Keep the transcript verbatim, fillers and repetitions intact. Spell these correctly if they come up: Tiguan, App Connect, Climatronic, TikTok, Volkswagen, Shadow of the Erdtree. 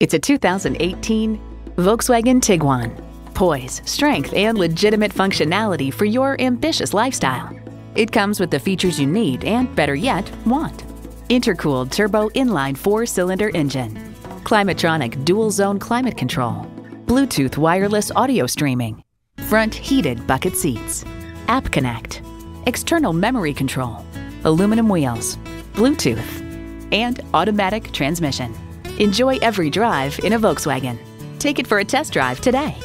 It's a two thousand eighteen Volkswagen Tiguan. Poise, strength, and legitimate functionality for your ambitious lifestyle. It comes with the features you need and, better yet, want. Intercooled turbo inline four-cylinder engine, Climatronic dual-zone climate control, Bluetooth wireless audio streaming, front heated bucket seats, App Connect, external memory control, aluminum wheels, Bluetooth, and automatic transmission. Enjoy every drive in a Volkswagen. Take it for a test drive today.